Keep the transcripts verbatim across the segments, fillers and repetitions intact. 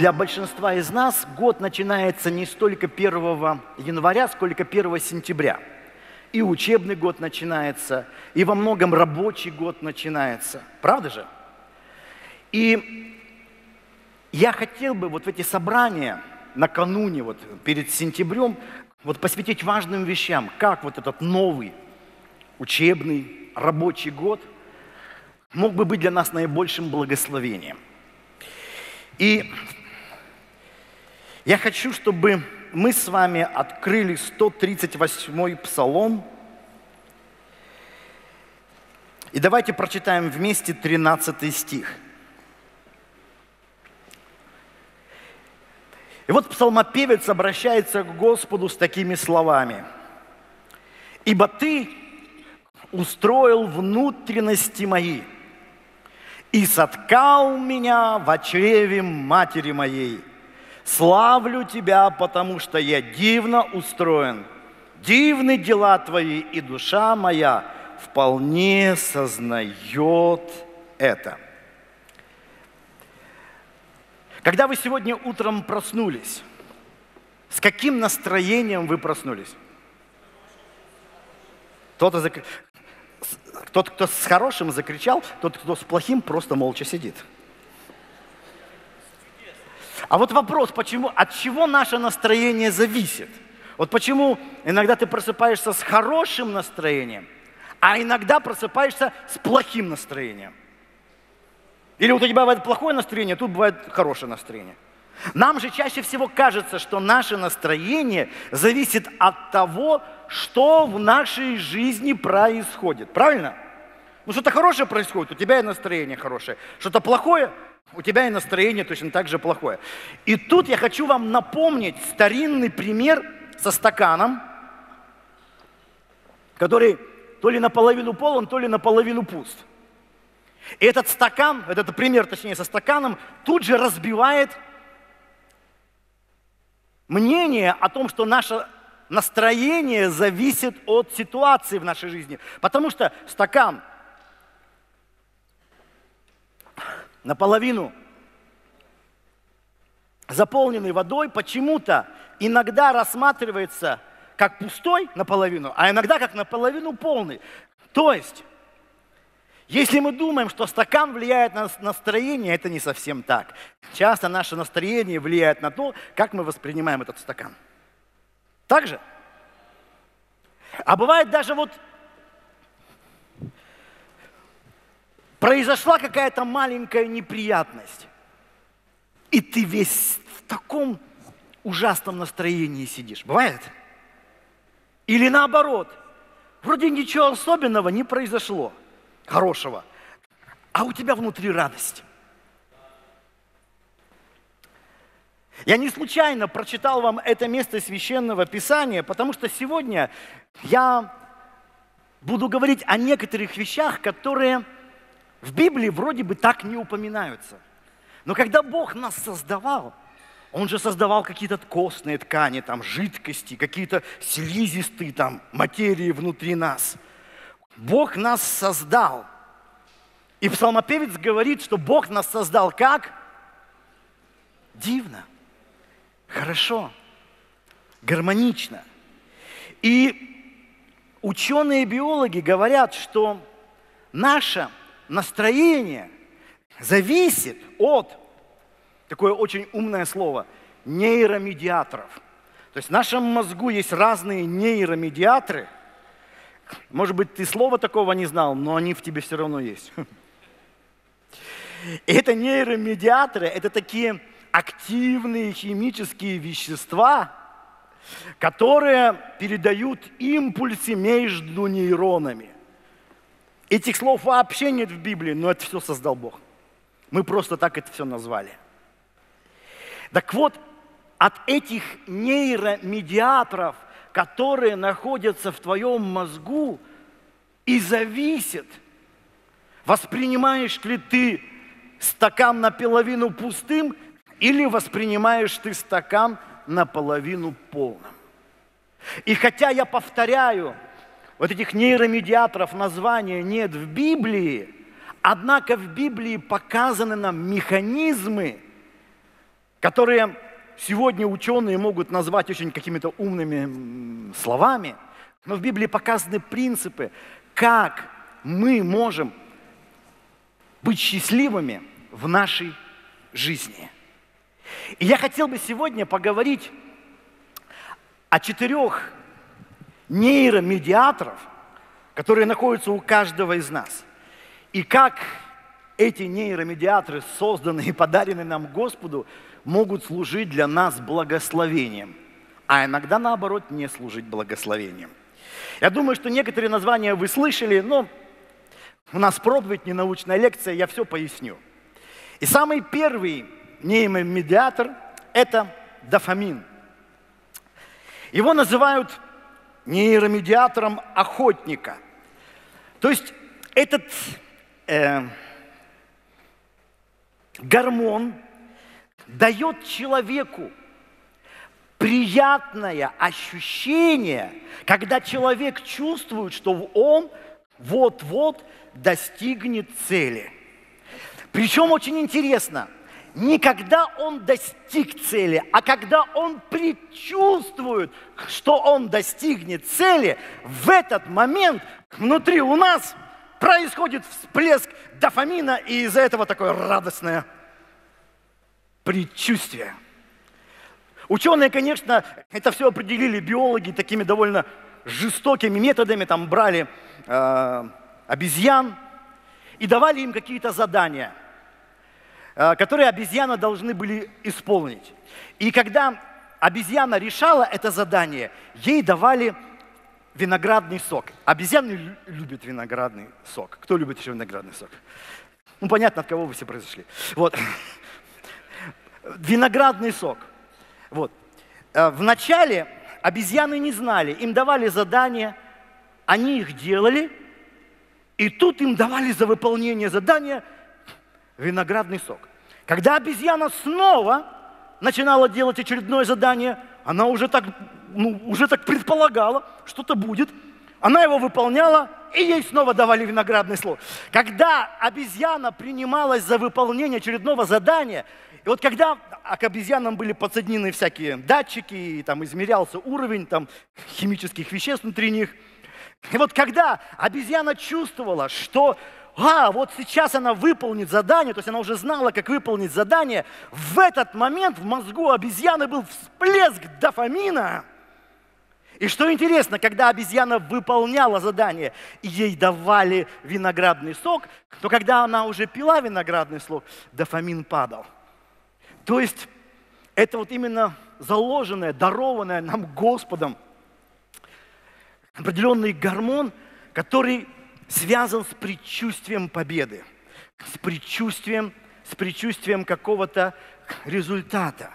для большинства из нас год начинается не столько первого января, сколько первого сентября. И учебный год начинается, и во многом рабочий год начинается. Правда же? И я хотел бы вот в эти собрания накануне, вот перед сентябрем, вот посвятить важным вещам, как вот этот новый учебный рабочий год мог бы быть для нас наибольшим благословением. И я хочу, чтобы мы с вами открыли сто тридцать восьмой Псалом. И давайте прочитаем вместе тринадцатый стих. И вот псалмопевец обращается к Господу с такими словами. «Ибо Ты устроил внутренности мои и соткал меня в чреве матери моей. Славлю Тебя, потому что я дивно устроен. Дивны дела Твои, и душа моя вполне сознает это». Когда вы сегодня утром проснулись, с каким настроением вы проснулись? Кто-то зак... Тот, кто с хорошим, закричал, тот, кто с плохим, просто молча сидит. А вот вопрос, почему, от чего наше настроение зависит? Вот почему иногда ты просыпаешься с хорошим настроением, а иногда просыпаешься с плохим настроением? Или вот у тебя бывает плохое настроение, а тут бывает хорошее настроение. Нам же чаще всего кажется, что наше настроение зависит от того, что в нашей жизни происходит. Правильно? Ну что-то хорошее происходит, у тебя и настроение хорошее. Что-то плохое, у тебя и настроение точно так же плохое. И тут я хочу вам напомнить старинный пример со стаканом, который то ли наполовину полон, то ли наполовину пуст. И этот стакан, этот пример, точнее, со стаканом, тут же разбивает мнение о том, что наше настроение зависит от ситуации в нашей жизни. Потому что стакан наполовину заполненный водой почему-то иногда рассматривается как пустой наполовину, а иногда как наполовину полный. То есть... Если мы думаем, что стакан влияет на настроение, это не совсем так. Часто наше настроение влияет на то, как мы воспринимаем этот стакан. Так же? А бывает даже вот произошла какая-то маленькая неприятность, и ты весь в таком ужасном настроении сидишь. Бывает? Или наоборот, вроде ничего особенного не произошло. Хорошего, а у тебя внутри радость. Я не случайно прочитал вам это место Священного Писания, потому что сегодня я буду говорить о некоторых вещах, которые в Библии вроде бы так не упоминаются. Но когда Бог нас создавал, Он же создавал какие-то костные ткани, там, жидкости, какие-то слизистые там, материи внутри нас. Бог нас создал. И псалмопевец говорит, что Бог нас создал как? Дивно, хорошо, гармонично. И ученые-биологи говорят, что наше настроение зависит от, такое очень умное слово, нейромедиаторов. То есть в нашем мозгу есть разные нейромедиаторы. Может быть, ты слова такого не знал, но они в тебе все равно есть. Это нейромедиаторы, это такие активные химические вещества, которые передают импульсы между нейронами. Этих слов вообще нет в Библии, но это все создал Бог. Мы просто так это все назвали. Так вот, от этих нейромедиаторов, которые находятся в твоем мозгу, и зависит, воспринимаешь ли ты стакан наполовину пустым или воспринимаешь ты стакан наполовину полным. И хотя я повторяю, вот этих нейромедиаторов названия нет в Библии, однако в Библии показаны нам механизмы, которые сегодня ученые могут назвать очень какими-то умными словами, но в Библии показаны принципы, как мы можем быть счастливыми в нашей жизни. И я хотел бы сегодня поговорить о четырех нейромедиаторов, которые находятся у каждого из нас. И как эти нейромедиаторы, созданные и подаренные нам Господу, могут служить для нас благословением, а иногда, наоборот, не служить благословением. Я думаю, что некоторые названия вы слышали, но у нас проповедь, не научная лекция, я все поясню. И самый первый нейромедиатор – это дофамин. Его называют нейромедиатором охотника. То есть этот э, гормон дает человеку приятное ощущение, когда человек чувствует, что он вот-вот достигнет цели. Причем очень интересно, не когда он достиг цели, а когда он предчувствует, что он достигнет цели, в этот момент внутри у нас происходит всплеск дофамина, и из-за этого такое радостное предчувствие. Ученые, конечно, это все определили, биологи, такими довольно жестокими методами, там брали э, обезьян и давали им какие-то задания, которые обезьяны должны были исполнить. И когда обезьяна решала это задание, ей давали виноградный сок. Обезьяны любят виноградный сок. Кто любит еще виноградный сок? Ну, понятно, от кого вы все произошли. Вот. Виноградный сок. Вот. Вначале обезьяны не знали. Им давали задания, они их делали, и тут им давали за выполнение задания виноградный сок. Когда обезьяна снова начинала делать очередное задание, она уже так, ну, уже так предполагала, что-то будет. Она его выполняла, и ей снова давали виноградный сок. Когда обезьяна принималась за выполнение очередного задания, и вот когда а к обезьянам были подсоединены всякие датчики, и там измерялся уровень там, химических веществ внутри них, и вот когда обезьяна чувствовала, что а, вот сейчас она выполнит задание, то есть она уже знала, как выполнить задание, в этот момент в мозгу обезьяны был всплеск дофамина. И что интересно, когда обезьяна выполняла задание, и ей давали виноградный сок, то когда она уже пила виноградный сок, дофамин падал. То есть это вот именно заложенное, дарованное нам Господом определенный гормон, который связан с предчувствием победы, с предчувствием, с предчувствием какого-то результата.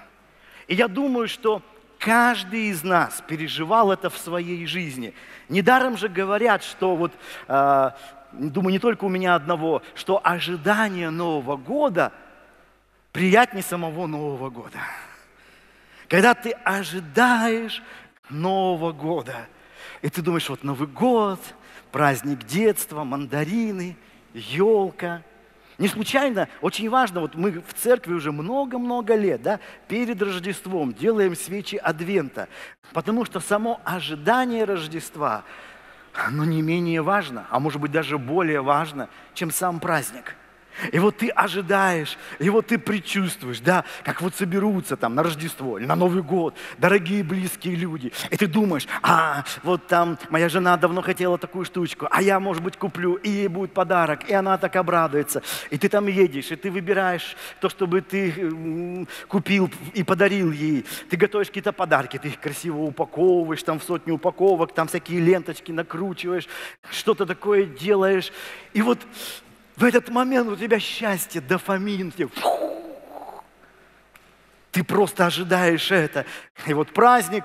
И я думаю, что каждый из нас переживал это в своей жизни. Недаром же говорят, что вот, э, думаю, не только у меня одного, что ожидание Нового года приятнее самого Нового года. Когда ты ожидаешь Нового года, и ты думаешь, вот Новый год, праздник детства, мандарины, елка. Не случайно, очень важно, вот мы в церкви уже много-много лет, да, перед Рождеством делаем свечи Адвента, потому что само ожидание Рождества, оно не менее важно, а может быть даже более важно, чем сам праздник. И вот ты ожидаешь, и вот ты предчувствуешь, да, как вот соберутся там на Рождество или на Новый год дорогие близкие люди. И ты думаешь, а, вот там моя жена давно хотела такую штучку, а я, может быть, куплю, и ей будет подарок, и она так обрадуется. И ты там едешь, и ты выбираешь то, чтобы ты купил и подарил ей. Ты готовишь какие-то подарки, ты их красиво упаковываешь, там в сотни упаковок, там всякие ленточки накручиваешь, что-то такое делаешь. И вот в этот момент у тебя счастье, дофамин. Ты просто ожидаешь это. И вот праздник,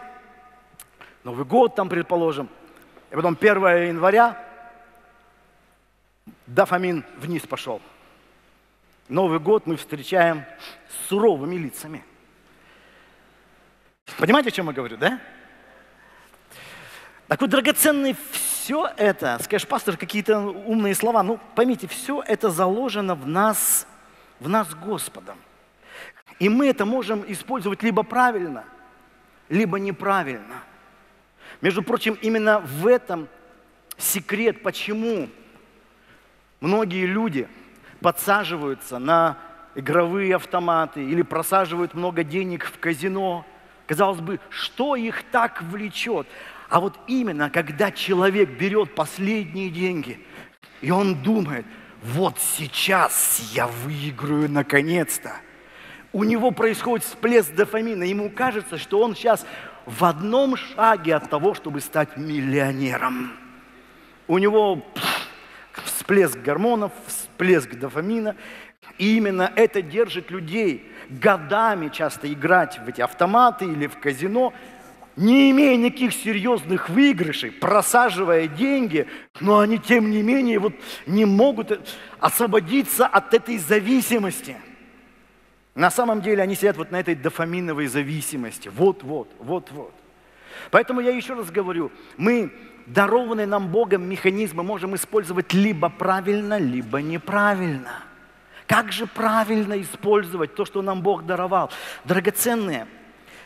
Новый год там, предположим, и потом первое января, дофамин вниз пошел. Новый год мы встречаем с суровыми лицами. Понимаете, о чем я говорю, да? Так вот, драгоценный, все это, скажешь, пастор, какие-то умные слова, ну, поймите, все это заложено в нас, в нас Господом. И мы это можем использовать либо правильно, либо неправильно. Между прочим, именно в этом секрет, почему многие люди подсаживаются на игровые автоматы или просаживают много денег в казино. Казалось бы, что их так влечет? А вот именно, когда человек берет последние деньги, и он думает, вот сейчас я выиграю наконец-то, у него происходит всплеск дофамина, ему кажется, что он сейчас в одном шаге от того, чтобы стать миллионером. У него пфф, всплеск гормонов, всплеск дофамина. И именно это держит людей годами часто играть в эти автоматы или в казино, не имея никаких серьезных выигрышей, просаживая деньги, но они, тем не менее, вот не могут освободиться от этой зависимости. На самом деле они сидят вот на этой дофаминовой зависимости. Вот-вот, вот-вот. Поэтому я еще раз говорю, мы, дарованные нам Богом механизмы, можем использовать либо правильно, либо неправильно. Как же правильно использовать то, что нам Бог даровал? Драгоценные,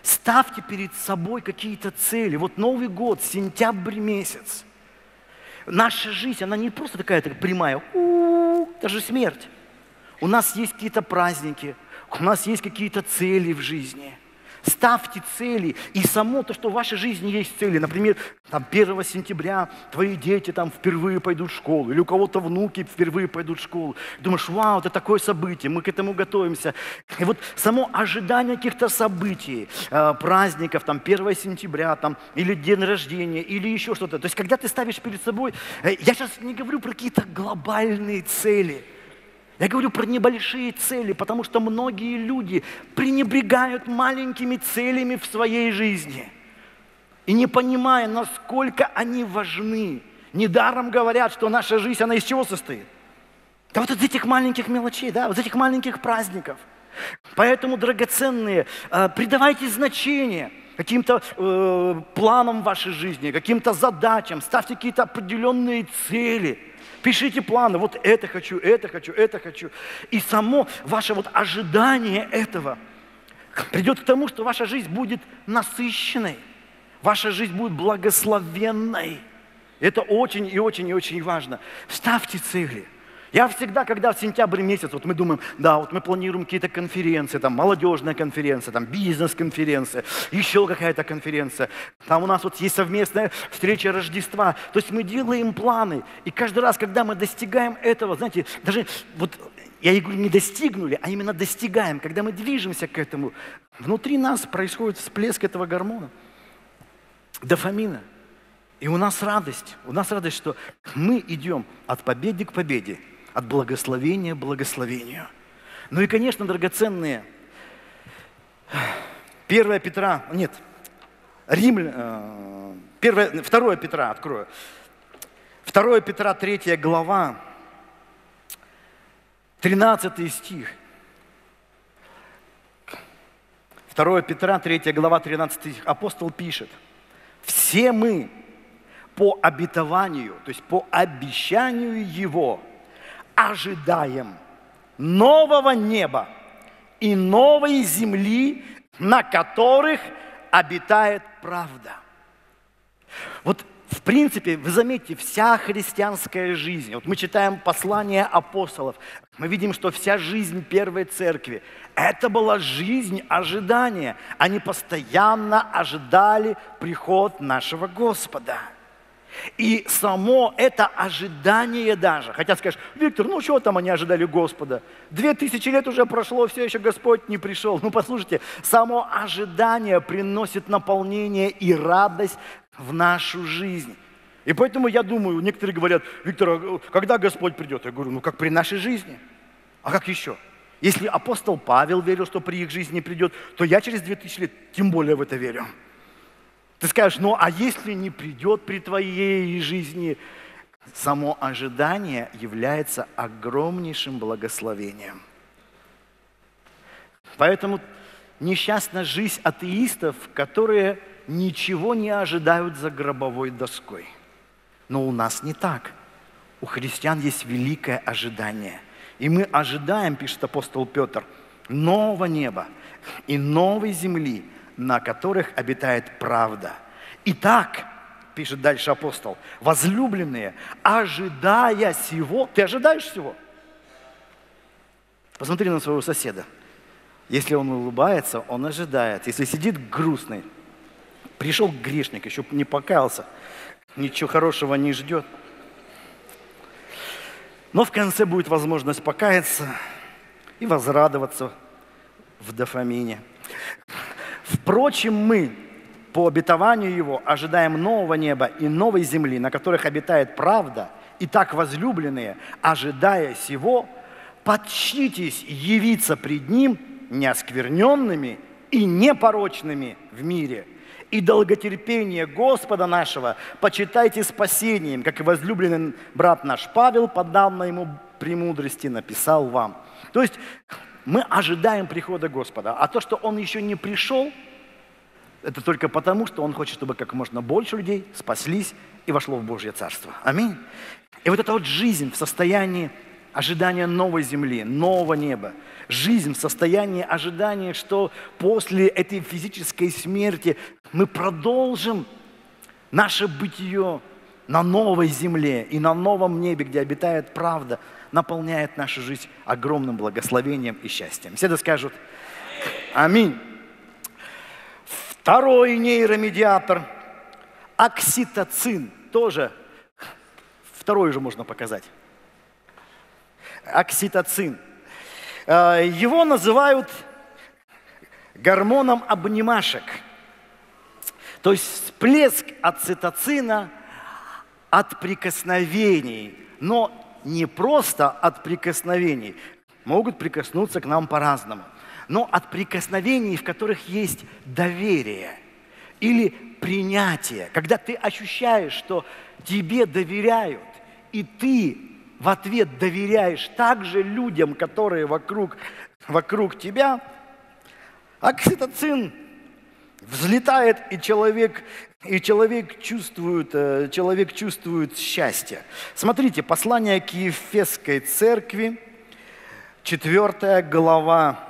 ставьте перед собой какие-то цели. Вот Новый год, сентябрь месяц. Наша жизнь, она не просто такая прямая, даже смерть. У нас есть какие-то праздники, у нас есть какие-то цели в жизни. Ставьте цели, и само то, что в вашей жизни есть цели. Например, там первого сентября твои дети там впервые пойдут в школу, или у кого-то внуки впервые пойдут в школу. Думаешь, вау, это такое событие, мы к этому готовимся. И вот само ожидание каких-то событий, праздников, там первого сентября, там, или день рождения, или еще что-то. То есть, когда ты ставишь перед собой, я сейчас не говорю про какие-то глобальные цели, я говорю про небольшие цели, потому что многие люди пренебрегают маленькими целями в своей жизни. И не понимая, насколько они важны. Недаром говорят, что наша жизнь, она из чего состоит? Да вот из этих маленьких мелочей, да, вот из этих маленьких праздников. Поэтому, драгоценные, придавайте значение каким-то э, планам вашей жизни, каким-то задачам, ставьте какие-то определенные цели. Пишите планы, вот это хочу, это хочу, это хочу. И само ваше вот ожидание этого придет к тому, что ваша жизнь будет насыщенной, ваша жизнь будет благословенной. Это очень и очень и очень важно. Ставьте цели. Я всегда, когда в сентябрь месяц, вот мы думаем, да, вот мы планируем какие-то конференции, там молодежная конференция, там бизнес-конференция, еще какая-то конференция. Там у нас вот есть совместная встреча Рождества. То есть мы делаем планы, и каждый раз, когда мы достигаем этого, знаете, даже вот, я говорю, не достигнули, а именно достигаем, когда мы движемся к этому, внутри нас происходит всплеск этого гормона, дофамина. И у нас радость, у нас радость, что мы идем от победы к победе, от благословения к благословению. Ну и, конечно, драгоценные, первое Петра, нет, Римлян, второе Петра, открою, второе Петра, третья глава, тринадцатый стих. второе Петра, третья глава, тринадцатый стих. Апостол пишет, все мы по обетованию, то есть по обещанию Его, ожидаем нового неба и новой земли, на которых обитает правда. Вот, в принципе, вы заметите, вся христианская жизнь, вот мы читаем послания апостолов, мы видим, что вся жизнь первой церкви, это была жизнь ожидания. Они постоянно ожидали приход нашего Господа. И само это ожидание даже. Хотя скажешь, Виктор, ну что там они ожидали Господа? Две тысячи лет уже прошло, все еще Господь не пришел. Ну послушайте, само ожидание приносит наполнение и радость в нашу жизнь. И поэтому я думаю, некоторые говорят, Виктор, когда Господь придет? Я говорю, ну как при нашей жизни. А как еще? Если апостол Павел верил, что при их жизни придет, то я через две тысячи лет тем более в это верю. Ты скажешь, ну а если не придет при твоей жизни? Само ожидание является огромнейшим благословением. Поэтому несчастна жизнь атеистов, которые ничего не ожидают за гробовой доской. Но у нас не так. У христиан есть великое ожидание. И мы ожидаем, пишет апостол Петр, нового неба и новой земли, на которых обитает правда. Итак, пишет дальше апостол, возлюбленные, ожидая сего, ты ожидаешь сего? Посмотри на своего соседа. Если он улыбается, он ожидает. Если сидит грустный, пришел грешник, еще не покаялся, ничего хорошего не ждет. Но в конце будет возможность покаяться и возрадоваться в дофамине. Впрочем, мы по обетованию Его ожидаем нового неба и новой земли, на которых обитает правда. Итак, возлюбленные, ожидая сего, подчтитесь явиться пред Ним неоскверненными и непорочными в мире. И долготерпение Господа нашего почитайте спасением, как и возлюбленный брат наш Павел по данной ему премудрости написал вам. То есть мы ожидаем прихода Господа, а то, что Он еще не пришел, это только потому, что Он хочет, чтобы как можно больше людей спаслись и вошло в Божье Царство. Аминь. И вот эта вот жизнь в состоянии ожидания новой земли, нового неба. Жизнь в состоянии ожидания, что после этой физической смерти мы продолжим наше бытие на новой земле и на новом небе, где обитает правда, наполняет нашу жизнь огромным благословением и счастьем. Все это скажут «Аминь». Второй нейромедиатор – окситоцин. Тоже второй же можно показать. Окситоцин. Его называют гормоном обнимашек. То есть всплеск окситоцина от прикосновений. Но не просто от прикосновений. Могут прикоснуться к нам по-разному. Но от прикосновений, в которых есть доверие или принятие. Когда ты ощущаешь, что тебе доверяют, и ты в ответ доверяешь также людям, которые вокруг, вокруг тебя, окситоцин взлетает, и человек, и человек, чувствует, человек чувствует счастье. Смотрите, послание к Ефесской церкви, четвёртая глава,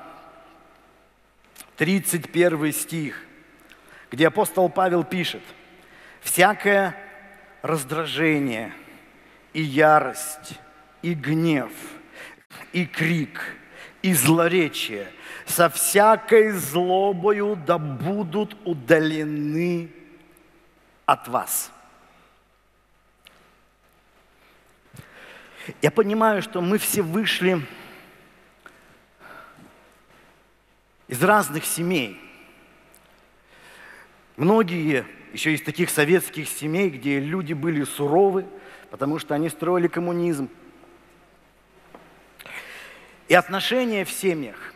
тридцать первый стих, где апостол Павел пишет: «Всякое раздражение и ярость, и гнев, и крик, и злоречие со всякой злобою да будут удалены от вас». Я понимаю, что мы все вышли из разных семей. Многие еще из таких советских семей, где люди были суровы, потому что они строили коммунизм. И отношения в семьях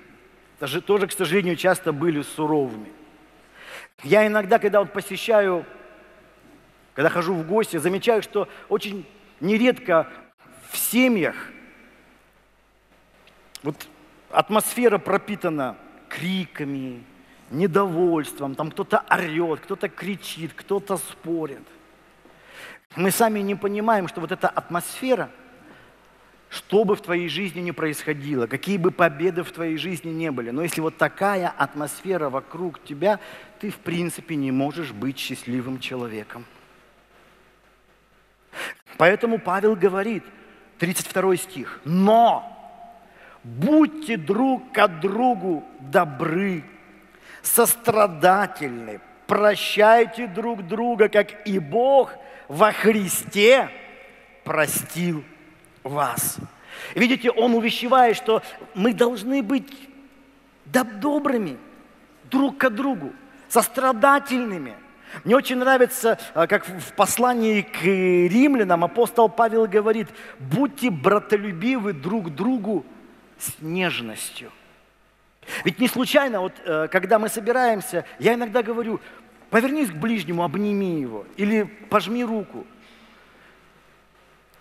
даже, тоже, к сожалению, часто были суровыми. Я иногда, когда вот посещаю, когда хожу в гости, замечаю, что очень нередко в семьях вот атмосфера пропитана криками, недовольством, там кто-то орет, кто-то кричит, кто-то спорит. Мы сами не понимаем, что вот эта атмосфера, что бы в твоей жизни ни происходило, какие бы победы в твоей жизни не были, но если вот такая атмосфера вокруг тебя, ты в принципе не можешь быть счастливым человеком. Поэтому Павел говорит, тридцать второй стих, «Но будьте друг к другу добры, сострадательны, прощайте друг друга, как и Бог во Христе простил вас». Видите, он увещевает, что мы должны быть добрыми друг к другу, сострадательными. Мне очень нравится, как в послании к римлянам апостол Павел говорит, «Будьте братолюбивы друг другу с нежностью». Ведь не случайно, вот, когда мы собираемся, я иногда говорю, повернись к ближнему, обними его или пожми руку.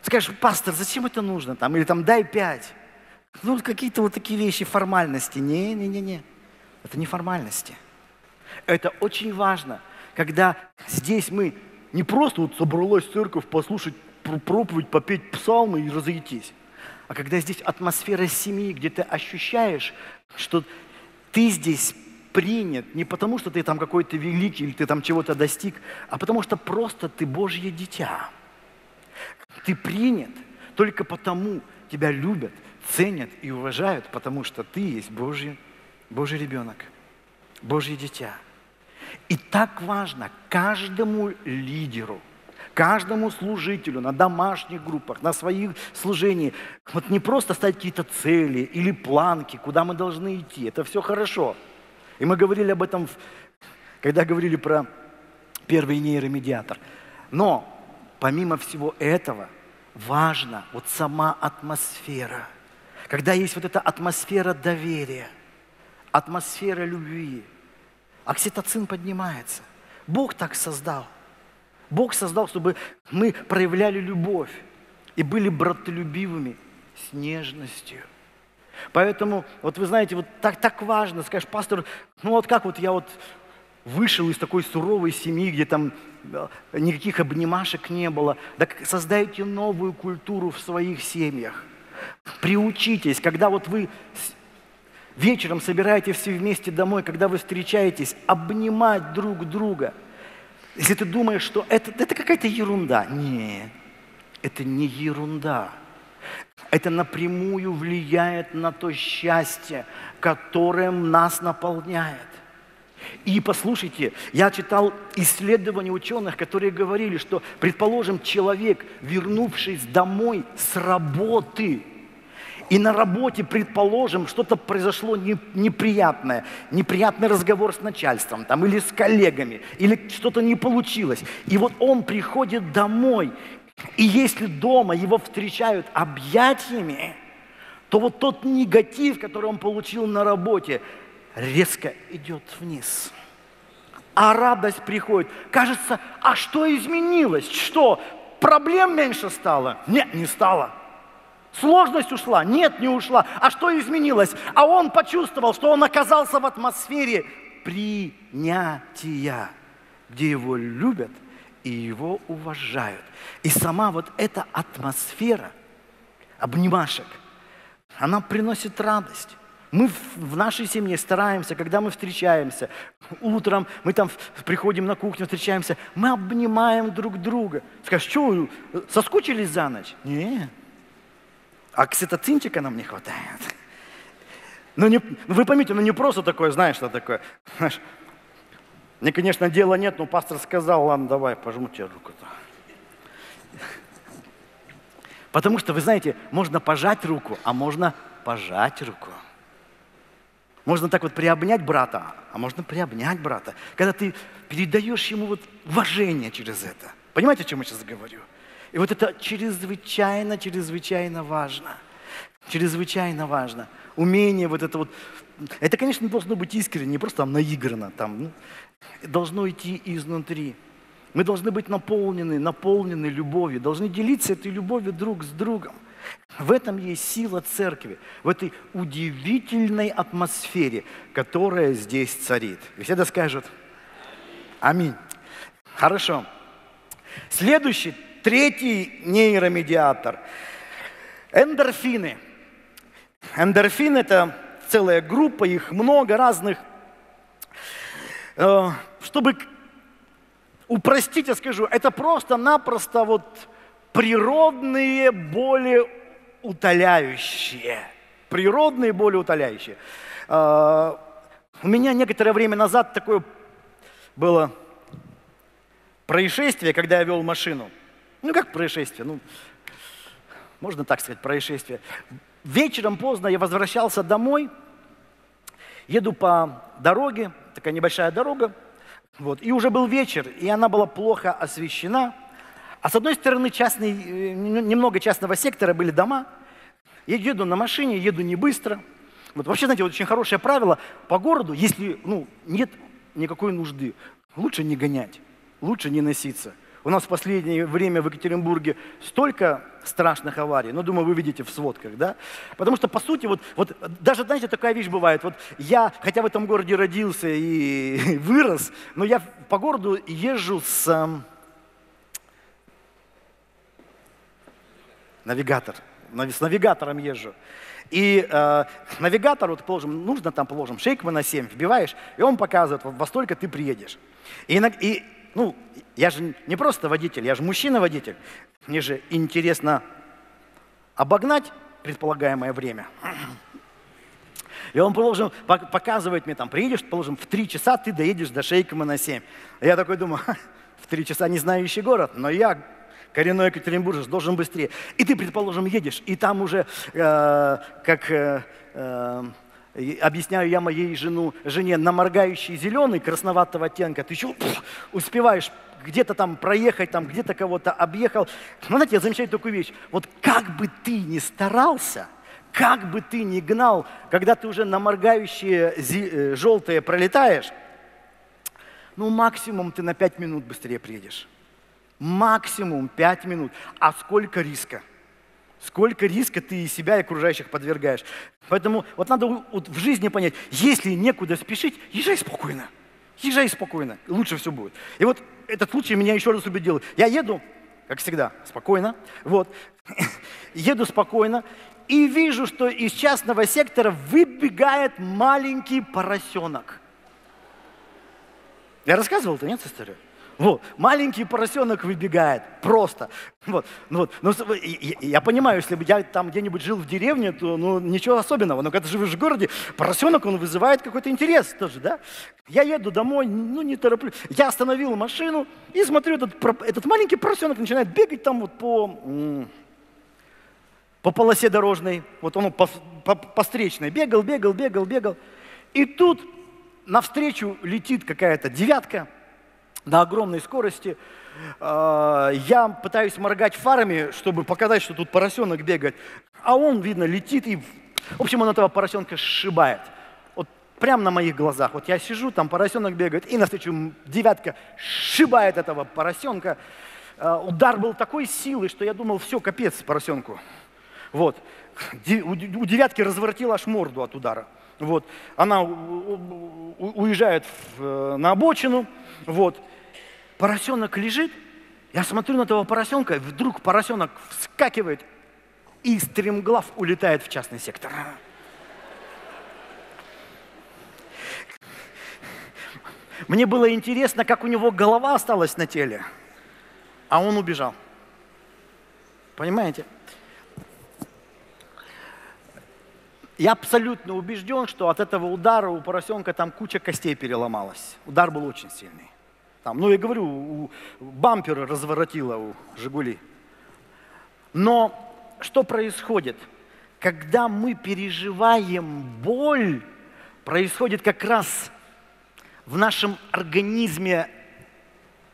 Скажешь, пастор, зачем это нужно? Там, или там дай пять. Ну, какие-то вот такие вещи, формальности. Не-не-не-не, это не формальности. Это очень важно, когда здесь мы не просто вот собралась церковь послушать проповедь, попеть псалмы и разойтись. А когда здесь атмосфера семьи, где ты ощущаешь, что ты здесь принят не потому, что ты там какой-то великий, или ты там чего-то достиг, а потому что просто ты Божье дитя. Ты принят только потому, тебя любят, ценят и уважают, потому что ты есть Божий, Божий ребенок, Божье дитя. И так важно каждому лидеру, каждому служителю на домашних группах, на своих служениях, вот не просто ставить какие-то цели или планки, куда мы должны идти. Это все хорошо. И мы говорили об этом, когда говорили про первый нейромедиатор. Но помимо всего этого, важна вот сама атмосфера. Когда есть вот эта атмосфера доверия, атмосфера любви, окситоцин поднимается. Бог так создал. Бог создал, чтобы мы проявляли любовь и были братолюбивыми с нежностью. Поэтому, вот вы знаете, вот так, так важно, скажешь, пастор, ну вот как вот я вот вышел из такой суровой семьи, где там да, никаких обнимашек не было. Так создайте новую культуру в своих семьях. Приучитесь, когда вот вы вечером собираетесь все вместе домой, когда вы встречаетесь, обнимать друг друга. Если ты думаешь, что это, это какая-то ерунда. Нет, это не ерунда. Это напрямую влияет на то счастье, которым нас наполняет. И послушайте, я читал исследования ученых, которые говорили, что, предположим, человек, вернувшись домой с работы, и на работе, предположим, что-то произошло неприятное, неприятный разговор с начальством там, или с коллегами, или что-то не получилось. И вот он приходит домой, и если дома его встречают объятиями, то вот тот негатив, который он получил на работе, резко идет вниз. А радость приходит. Кажется, а что изменилось? Что, проблем меньше стало? Нет, не стало. Сложность ушла? Нет, не ушла. А что изменилось? А он почувствовал, что он оказался в атмосфере принятия, где его любят и его уважают. И сама вот эта атмосфера обнимашек, она приносит радость. Мы в нашей семье стараемся, когда мы встречаемся, утром мы там приходим на кухню, встречаемся, мы обнимаем друг друга. Скажешь, что, соскучились за ночь? Нет. Окситоцинчика нам не хватает. Ну, не, вы поймите, ну не просто такое, знаешь, что такое. Знаешь, мне, конечно, дела нет, но пастор сказал, ладно, давай, пожму тебе руку-то. Потому что, вы знаете, можно пожать руку, а можно пожать руку. Можно так вот приобнять брата, а можно приобнять брата. Когда ты передаешь ему вот уважение через это. Понимаете, о чем я сейчас говорю? И вот это чрезвычайно, чрезвычайно важно. Чрезвычайно важно. Умение вот это вот... Это, конечно, должно быть искренне, не просто там наиграно. Там, ну, должно идти изнутри. Мы должны быть наполнены, наполнены любовью. Должны делиться этой любовью друг с другом. В этом есть сила церкви. В этой удивительной атмосфере, которая здесь царит. И все это скажут. Аминь. Хорошо. Следующий... Третий нейромедиатор. Эндорфины. Эндорфины – это целая группа, их много разных. Чтобы упростить, я скажу, это просто-напросто вот природные болеутоляющие. Природные болеутоляющие. У меня некоторое время назад такое было происшествие, когда я вел машину. Ну, как происшествие, ну, можно так сказать, происшествие. Вечером поздно я возвращался домой, еду по дороге, такая небольшая дорога, вот, и уже был вечер, и она была плохо освещена. А с одной стороны, частный, немного частного сектора были дома. Я еду на машине, еду не быстро. Вот, вообще, знаете, вот очень хорошее правило по городу, если ну, нет никакой нужды, лучше не гонять, лучше не носиться. У нас в последнее время в Екатеринбурге столько страшных аварий, ну, думаю, вы видите в сводках, да? Потому что, по сути, вот, вот даже, знаете, такая вещь бывает. Вот я, хотя в этом городе родился и вырос, но я по городу езжу с... Эм, навигатор. с навигатором езжу. И э, навигатор, вот, положим, нужно там, положим, шейкмана семь, вбиваешь, и он показывает, во столько ты приедешь. И, и, ну, я же не просто водитель, я же мужчина-водитель. Мне же интересно обогнать предполагаемое время. И он, положим, показывает мне, там, приедешь, положим, в три часа ты доедешь до шейкмана семь. Я такой думаю, в три часа не знающий город, но я... коренной екатеринбуржец должен быстрее. И ты, предположим, едешь, и там уже, э, как э, э, объясняю я моей жену, жене, на моргающий зеленый красноватого оттенка, ты еще пфф, успеваешь где-то там проехать, там где-то кого-то объехал. Но знаете, я замечаю такую вещь. Вот как бы ты ни старался, как бы ты ни гнал, когда ты уже на моргающие желтые пролетаешь, ну максимум ты на пять минут быстрее приедешь. Максимум пять минут. А сколько риска? Сколько риска ты и себя, и окружающих подвергаешь? Поэтому вот надо вот в жизни понять, если некуда спешить, езжай спокойно. Езжай спокойно, лучше все будет. И вот этот случай меня еще раз убедил. Я еду, как всегда, спокойно. Вот. Еду спокойно и вижу, что из частного сектора выбегает маленький поросенок. Я рассказывал-то, нет, историю? Вот, маленький поросенок выбегает, просто. Вот, вот. Ну, я, я понимаю, если бы я там где-нибудь жил в деревне, то ну, ничего особенного. Но когда ты живешь в городе, поросенок, он вызывает какой-то интерес тоже, да? Я еду домой, ну не тороплю. Я остановил машину и смотрю, этот, этот маленький поросенок начинает бегать там вот по, по полосе дорожной. Вот он по, по, по встречной бегал, бегал, бегал, бегал. И тут навстречу летит какая-то девятка. На огромной скорости. Я пытаюсь моргать фарами, чтобы показать, что тут поросенок бегает. А он, видно, летит и... В общем, он этого поросенка сшибает. Вот прямо на моих глазах. Вот я сижу, там поросенок бегает, и навстречу девятка сшибает этого поросенка. Удар был такой силы, что я думал, все, капец поросенку. Вот. У девятки разворотила аж морду от удара. Вот. Она уезжает на обочину. Вот. Поросенок лежит, я смотрю на этого поросенка, и вдруг поросенок вскакивает и стремглав улетает в частный сектор. Мне было интересно, как у него голова осталась на теле, а он убежал. Понимаете? Я абсолютно убежден, что от этого удара у поросенка там куча костей переломалась. Удар был очень сильный. Там, ну, я говорю, у, у бампера разворотило у «Жигули». Но что происходит? Когда мы переживаем боль, происходит как раз в нашем организме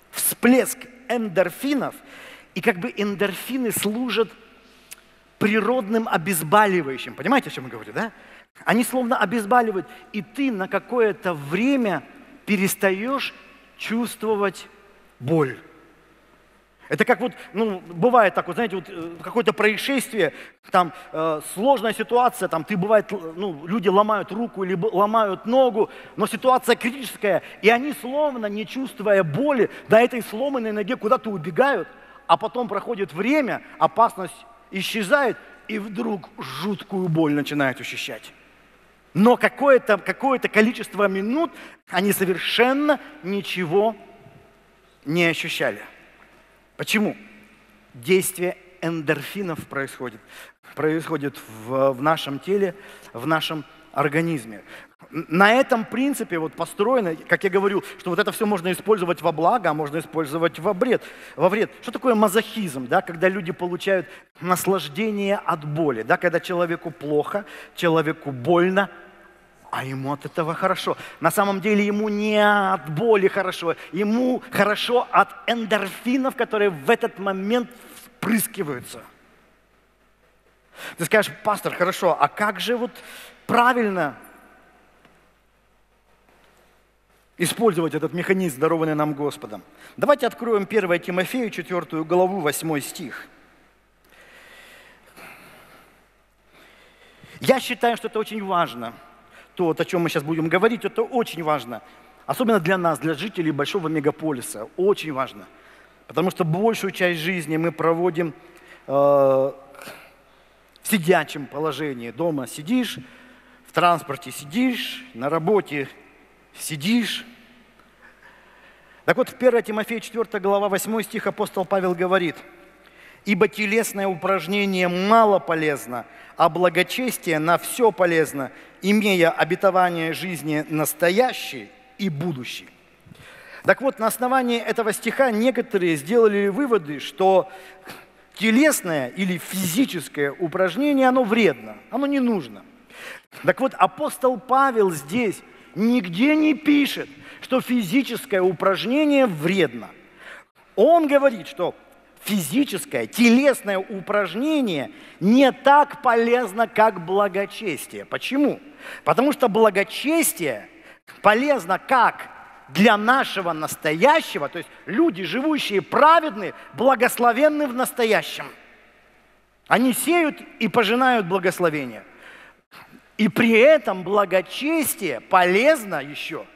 всплеск эндорфинов, и как бы эндорфины служат природным обезболивающим. Понимаете, о чем я говорю, да? Они словно обезболивают, и ты на какое-то время перестаешь чувствовать боль. Это как вот, ну, бывает так, вот, знаете, вот какое-то происшествие, там, э, сложная ситуация, там, ты, бывает, ну, люди ломают руку или ломают ногу, но ситуация критическая, и они, словно не чувствуя боли, до этой сломанной ноги куда-то убегают, а потом проходит время, опасность исчезает, и вдруг жуткую боль начинает ощущать. Но какое-то какое-то количество минут они совершенно ничего не ощущали. Почему? Действие эндорфинов происходит, происходит в, в нашем теле, в нашем организме. На этом принципе вот построено, как я говорю, что вот это все можно использовать во благо, а можно использовать во бред, во вред. Что такое мазохизм, да, когда люди получают наслаждение от боли, да, когда человеку плохо, человеку больно, а ему от этого хорошо. На самом деле ему не от боли хорошо, ему хорошо от эндорфинов, которые в этот момент впрыскиваются. Ты скажешь, пастор, хорошо, а как же вот правильно использовать этот механизм, дарованный нам Господом? Давайте откроем первое Тимофею, четвёртую главу, восьмой стих. Я считаю, что это очень важно. То, о чем мы сейчас будем говорить, это очень важно. Особенно для нас, для жителей большого мегаполиса. Очень важно. Потому что большую часть жизни мы проводим э, в сидячем положении. Дома сидишь, в транспорте сидишь, на работе сидишь. Так вот, в первое Тимофею четвёртая глава восьмой стих апостол Павел говорит: «Ибо телесное упражнение мало полезно, а благочестие на все полезно, имея обетование жизни настоящей и будущей». Так вот, на основании этого стиха некоторые сделали выводы, что телесное или физическое упражнение, оно вредно, оно не нужно. Так вот, апостол Павел здесь нигде не пишет, что физическое упражнение вредно. Он говорит, что физическое, телесное упражнение не так полезно, как благочестие. Почему? Потому что благочестие полезно как для нашего настоящего, то есть люди, живущие праведны, благословенны в настоящем. Они сеют и пожинают благословение. И при этом благочестие полезно еще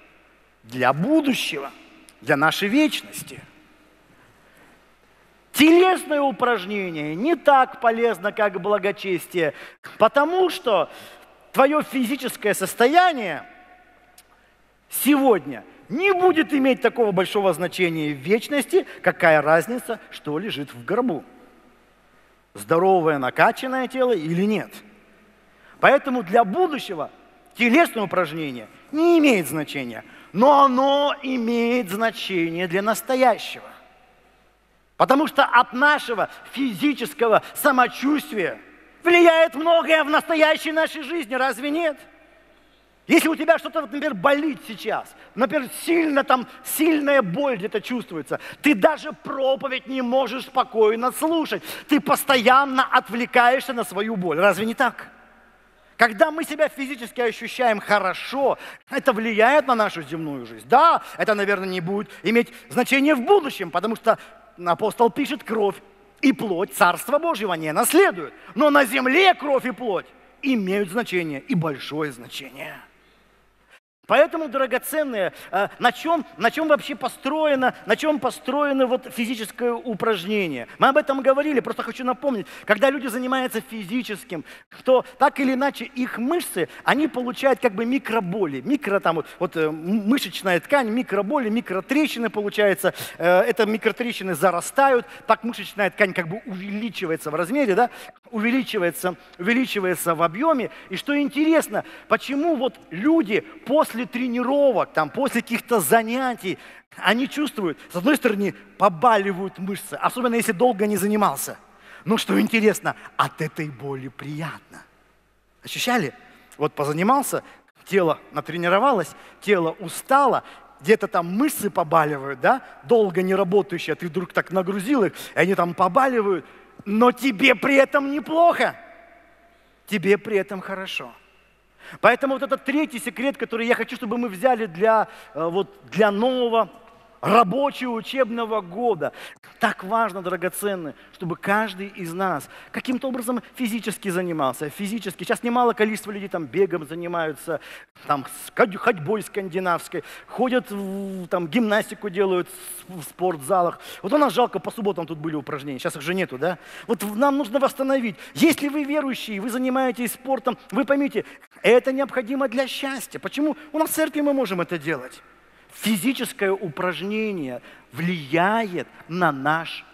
для будущего, для нашей вечности. Телесное упражнение не так полезно, как благочестие, потому что твое физическое состояние сегодня не будет иметь такого большого значения в вечности, какая разница, что лежит в гробу. Здоровое, накачанное тело или нет. Поэтому для будущего телесное упражнение не имеет значения, но оно имеет значение для настоящего. Потому что от нашего физического самочувствия влияет многое в настоящей нашей жизни, разве нет? Если у тебя что-то, например, болит сейчас, например, сильно там, сильная боль где-то чувствуется, ты даже проповедь не можешь спокойно слушать, ты постоянно отвлекаешься на свою боль, разве не так? Когда мы себя физически ощущаем хорошо, это влияет на нашу земную жизнь. Да, это, наверное, не будет иметь значения в будущем, потому что апостол пишет: кровь и плоть Царства Божьего не наследуют. Но на земле кровь и плоть имеют значение, и большое значение. Поэтому, драгоценные, на чем, на чем вообще построено, на чем построено вот физическое упражнение? Мы об этом говорили, просто хочу напомнить. Когда люди занимаются физическим, то так или иначе их мышцы, они получают как бы микроболи. Микро, там, вот, вот, мышечная ткань, микроболи, микротрещины получается. Это микротрещины зарастают, так мышечная ткань как бы увеличивается в размере, да? увеличивается, увеличивается в объеме. И что интересно, почему вот люди после После тренировок, там, после каких-то занятий, они чувствуют, с одной стороны, побаливают мышцы, особенно если долго не занимался. Но что интересно, от этой боли приятно. Ощущали? Вот позанимался, тело натренировалось, тело устало, где-то там мышцы побаливают, да, долго не работающие, а ты вдруг так нагрузил их, и они там побаливают, но тебе при этом неплохо, тебе при этом хорошо. Поэтому вот этот третий секрет, который я хочу, чтобы мы взяли для, вот, для нового рабочего учебного года. Так важно, драгоценно, чтобы каждый из нас каким-то образом физически занимался. Физически. Сейчас немало количество людей там бегом занимаются, там, ходьбой скандинавской, ходят, там, гимнастику делают в спортзалах. Вот у нас жалко, по субботам тут были упражнения, сейчас их же нету, да? Вот нам нужно восстановить. Если вы верующие, вы занимаетесь спортом, вы поймите, это необходимо для счастья. Почему? У нас в церкви мы можем это делать. Физическое упражнение влияет на, наш,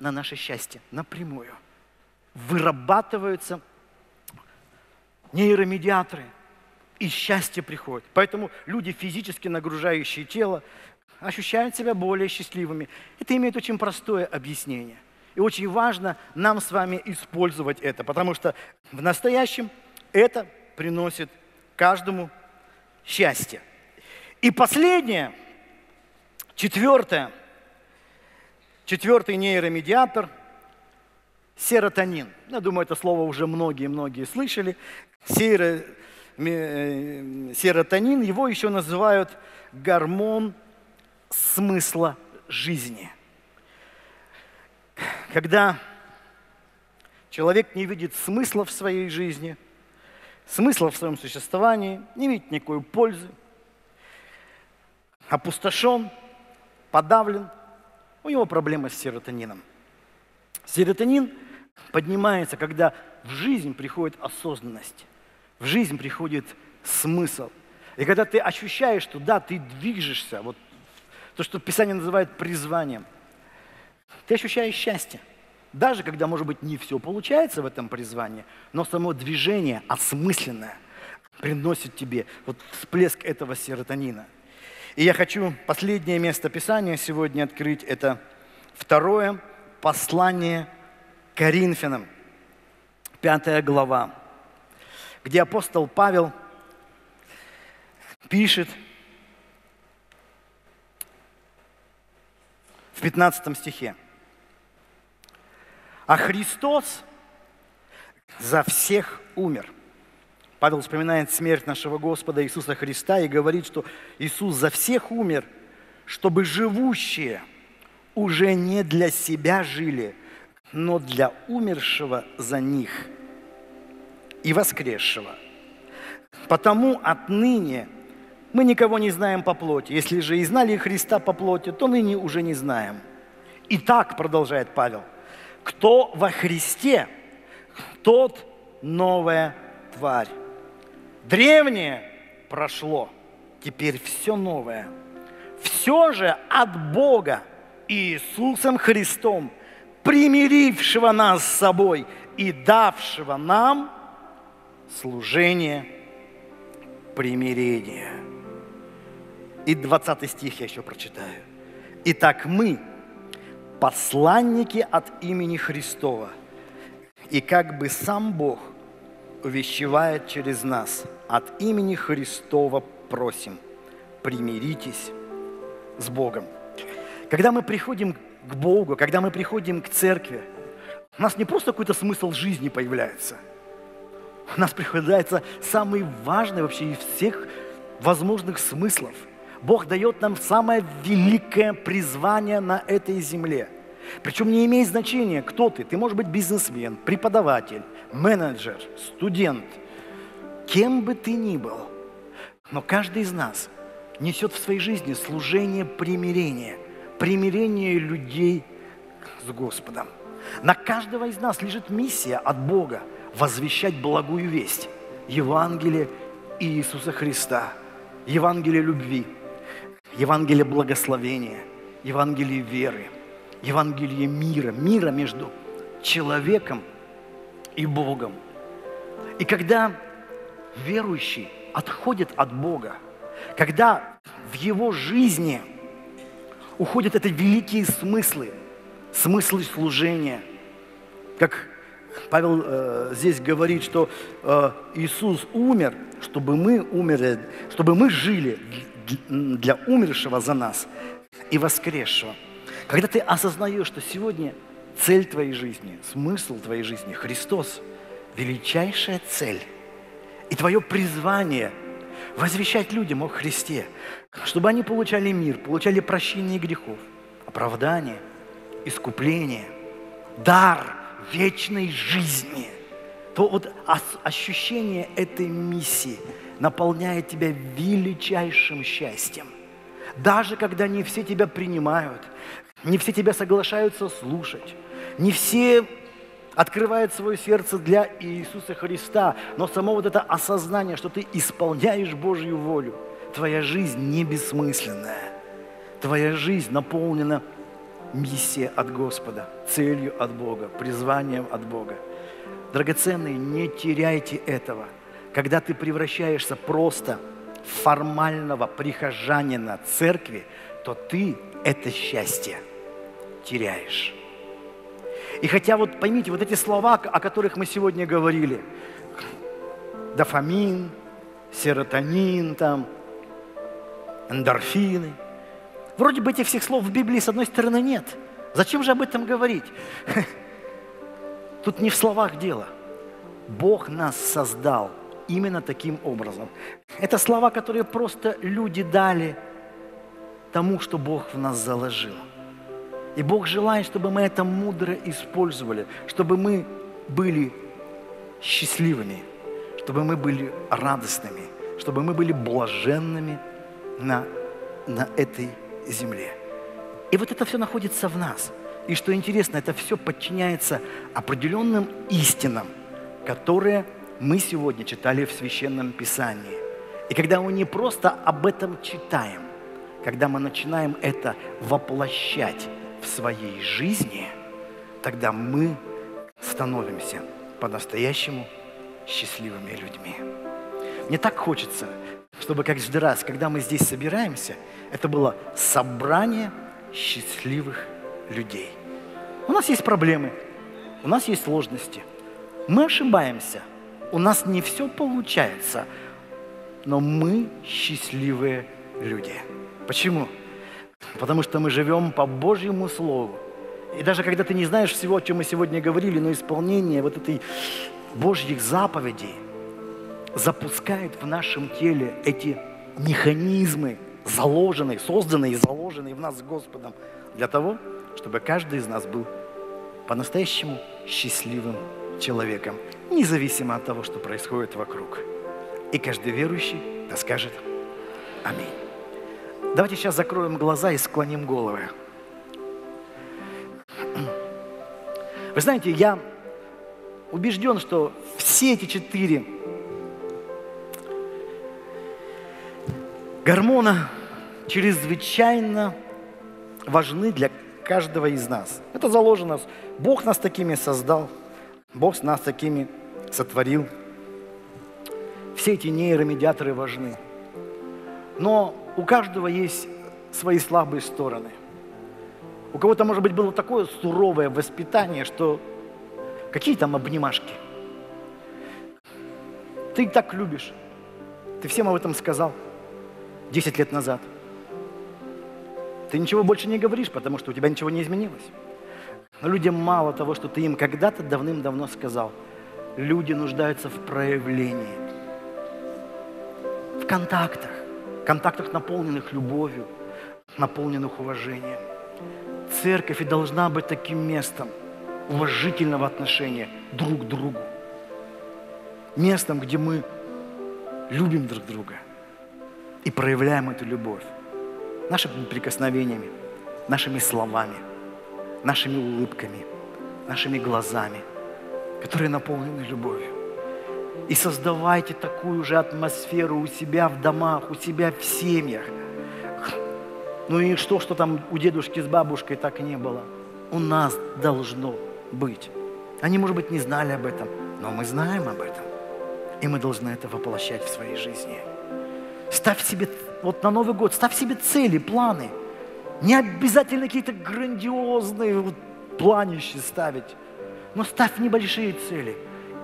на наше счастье напрямую. Вырабатываются нейромедиаторы, и счастье приходит. Поэтому люди, физически нагружающие тело, ощущают себя более счастливыми. Это имеет очень простое объяснение. И очень важно нам с вами использовать это, потому что в настоящем это приносит каждому счастье. И последнее, четвертое, четвертый нейромедиатор – серотонин. Я думаю, это слово уже многие-многие слышали. Серо, э, серотонин, его еще называют гормон смысла жизни. Когда человек не видит смысла в своей жизни, смысла в своем существовании, не видит никакой пользы, опустошен, подавлен, у него проблема с серотонином. Серотонин поднимается, когда в жизнь приходит осознанность, в жизнь приходит смысл. И когда ты ощущаешь, что да, ты движешься, вот то, что Писание называет призванием, ты ощущаешь счастье. Даже когда, может быть, не все получается в этом призвании, но само движение осмысленное приносит тебе вот всплеск этого серотонина. И я хочу последнее место Писания сегодня открыть. Это второе послание Коринфянам, пятая глава, где апостол Павел пишет в пятнадцатом стихе. «А Христос за всех умер». Павел вспоминает смерть нашего Господа Иисуса Христа и говорит, что Иисус за всех умер, чтобы живущие уже не для себя жили, но для умершего за них и воскресшего. Потому отныне мы никого не знаем по плоти. Если же и знали Христа по плоти, то ныне уже не знаем. И так, продолжает Павел, кто во Христе, тот новая тварь. Древнее прошло, теперь все новое. Все же от Бога Иисусом Христом, примирившего нас с собой и давшего нам служение примирения. И двадцатый стих я еще прочитаю. Итак, мы, посланники от имени Христова, и как бы сам Бог увещевает через нас, от имени Христова просим, примиритесь с Богом. Когда мы приходим к Богу, когда мы приходим к церкви, у нас не просто какой-то смысл жизни появляется, у нас появляется самый важный вообще из всех возможных смыслов. Бог дает нам самое великое призвание на этой земле. Причем не имеет значения, кто ты. Ты можешь быть бизнесмен, преподаватель, менеджер, студент. Кем бы ты ни был. Но каждый из нас несет в своей жизни служение примирения. Примирение людей с Господом. На каждого из нас лежит миссия от Бога возвещать благую весть. Евангелие Иисуса Христа. Евангелие любви. Евангелие благословения, Евангелие веры, Евангелие мира, мира между человеком и Богом. И когда верующий отходит от Бога, когда в его жизни уходят эти великие смыслы, смыслы служения, как Павел э, здесь говорит, что э, Иисус умер, чтобы мы умерли, чтобы мы жили для умершего за нас и воскресшего. Когда ты осознаешь, что сегодня цель твоей жизни, смысл твоей жизни, Христос, величайшая цель, и твое призвание возвещать людям о Христе, чтобы они получали мир, получали прощение грехов, оправдание, искупление, дар вечной жизни, то вот ощущение этой миссии наполняет тебя величайшим счастьем. Даже когда не все тебя принимают, не все тебя соглашаются слушать, не все открывают свое сердце для Иисуса Христа, но само вот это осознание, что ты исполняешь Божью волю, твоя жизнь не бессмысленная, твоя жизнь наполнена миссией от Господа, целью от Бога, призванием от Бога. Драгоценные, не теряйте этого. Когда ты превращаешься просто в формального прихожанина церкви, то ты это счастье теряешь. И хотя вот поймите, вот эти слова, о которых мы сегодня говорили, дофамин, серотонин, там, эндорфины, вроде бы этих всех слов в Библии с одной стороны нет. Зачем же об этом говорить? Тут не в словах дело. Бог нас создал именно таким образом. Это слова, которые просто люди дали тому, что Бог в нас заложил. И Бог желает, чтобы мы это мудро использовали, чтобы мы были счастливыми, чтобы мы были радостными, чтобы мы были блаженными на, на этой земле. И вот это все находится в нас. И что интересно, это все подчиняется определенным истинам, которые мы сегодня читали в Священном Писании. И когда мы не просто об этом читаем, когда мы начинаем это воплощать в своей жизни, тогда мы становимся по-настоящему счастливыми людьми. Мне так хочется, чтобы каждый раз, когда мы здесь собираемся, это было собрание счастливых людей. У нас есть проблемы, у нас есть сложности, мы ошибаемся, у нас не все получается, но мы счастливые люди. Почему? Потому что мы живем по Божьему Слову. И даже когда ты не знаешь всего, о чем мы сегодня говорили, но исполнение вот этой Божьих заповедей запускает в нашем теле эти механизмы, заложенные, созданные и заложенные в нас Господом, для того, чтобы каждый из нас был по-настоящему счастливым человеком, независимо от того, что происходит вокруг. И каждый верующий да скажет «Аминь». Давайте сейчас закроем глаза и склоним головы. Вы знаете, я убежден, что все эти четыре гормона чрезвычайно важны для каждого из нас. Это заложено. Бог нас такими создал. Бог нас такими сотворил. Все эти нейромедиаторы важны. Но у каждого есть свои слабые стороны. У кого-то, может быть, было такое суровое воспитание, что какие там обнимашки? Ты их так любишь. Ты всем об этом сказал десять лет назад. Ты ничего больше не говоришь, потому что у тебя ничего не изменилось. Но людям мало того, что ты им когда-то давным-давно сказал. Люди нуждаются в проявлении, в контактах, контактах, наполненных любовью, наполненных уважением. Церковь и должна быть таким местом уважительного отношения друг к другу. Местом, где мы любим друг друга и проявляем эту любовь. Нашими прикосновениями, нашими словами, нашими улыбками, нашими глазами, которые наполнены любовью. И создавайте такую же атмосферу у себя в домах, у себя в семьях. Ну и что, что там у дедушки с бабушкой так не было? У нас должно быть. Они, может быть, не знали об этом, но мы знаем об этом. И мы должны это воплощать в своей жизни. Ставь себе, вот на Новый год, ставь себе цели, планы. Не обязательно какие-то грандиозные вот планищи ставить. Но ставь небольшие цели.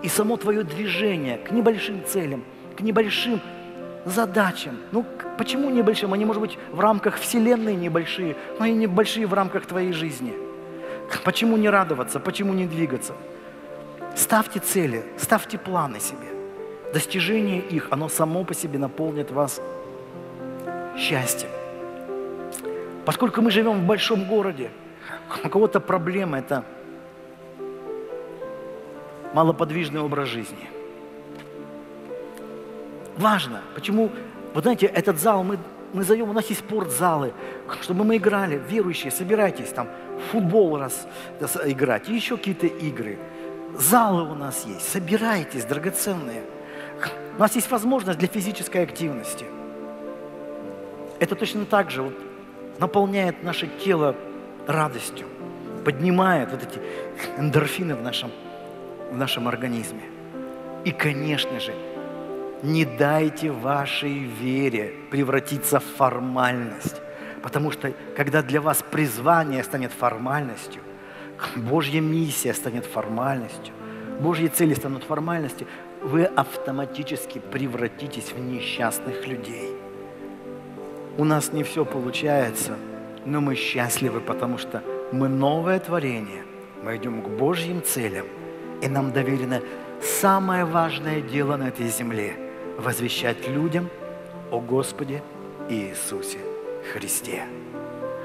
И само твое движение к небольшим целям, к небольшим задачам. Ну, почему небольшим? Они, может быть, в рамках Вселенной небольшие, но и небольшие в рамках твоей жизни. Почему не радоваться? Почему не двигаться? Ставьте цели, ставьте планы себе. Достижение их, оно само по себе наполнит вас счастьем. Поскольку мы живем в большом городе, у кого-то проблема – это малоподвижный образ жизни. Важно, почему, вы знаете, этот зал, мы, мы зовем, у нас есть спортзалы, чтобы мы играли, верующие, собирайтесь там, футбол раз играть, и еще какие-то игры. Залы у нас есть, собирайтесь, драгоценные. У нас есть возможность для физической активности. Это точно так же вот, наполняет наше тело радостью, поднимает вот эти эндорфины в нашем в нашем организме. И, конечно же, не дайте вашей вере превратиться в формальность, потому что, когда для вас призвание станет формальностью, Божья миссия станет формальностью, Божьи цели станут формальностью, вы автоматически превратитесь в несчастных людей. У нас не все получается, но мы счастливы, потому что мы новое творение, мы идем к Божьим целям, и нам доверено самое важное дело на этой земле – возвещать людям о Господе Иисусе Христе.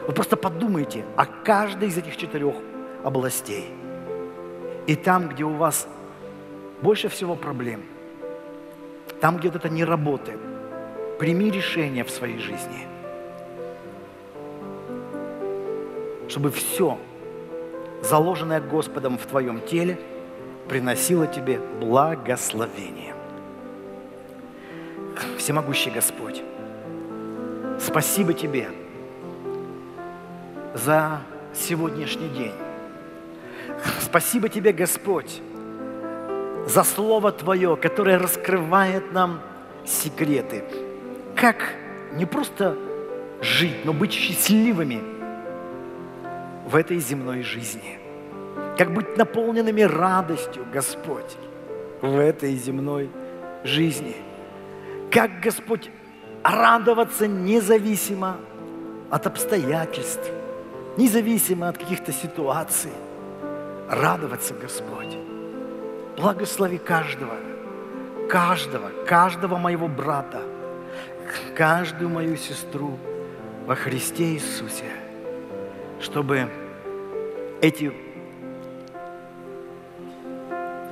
Вы просто подумайте о каждой из этих четырех областей. И там, где у вас больше всего проблем, там, где это не работает, прими решение в своей жизни, чтобы все, заложенное Господом в твоем теле, приносило тебе благословение. Всемогущий Господь, спасибо Тебе за сегодняшний день. Спасибо Тебе, Господь, за Слово Твое, которое раскрывает нам секреты. Как не просто жить, но быть счастливыми в этой земной жизни. Как быть наполненными радостью, Господь, в этой земной жизни. Как, Господь, радоваться независимо от обстоятельств, независимо от каких-то ситуаций. Радоваться, Господь. Благослови каждого, каждого, каждого моего брата, каждую мою сестру во Христе Иисусе, чтобы эти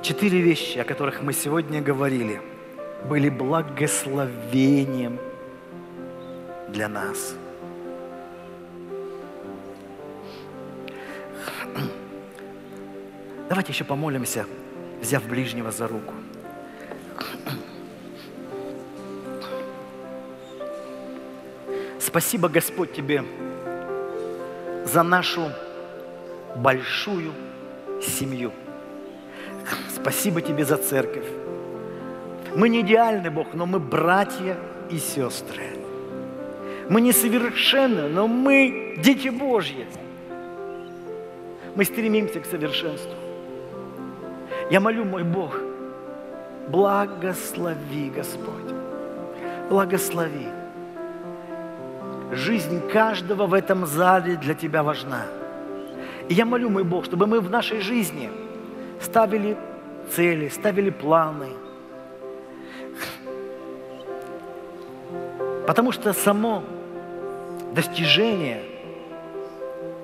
четыре вещи, о которых мы сегодня говорили, были благословением для нас. Давайте еще помолимся, взяв ближнего за руку. Спасибо, Господь, Тебе за нашу большую семью. Спасибо Тебе за церковь. Мы не идеальны, Бог, но мы братья и сестры. Мы несовершенны, но мы дети Божьи. Мы стремимся к совершенству. Я молю, мой Бог, благослови, Господь, благослови. Жизнь каждого в этом зале для Тебя важна. И я молю, мой Бог, чтобы мы в нашей жизни ставили цели, ставили планы. Потому что само достижение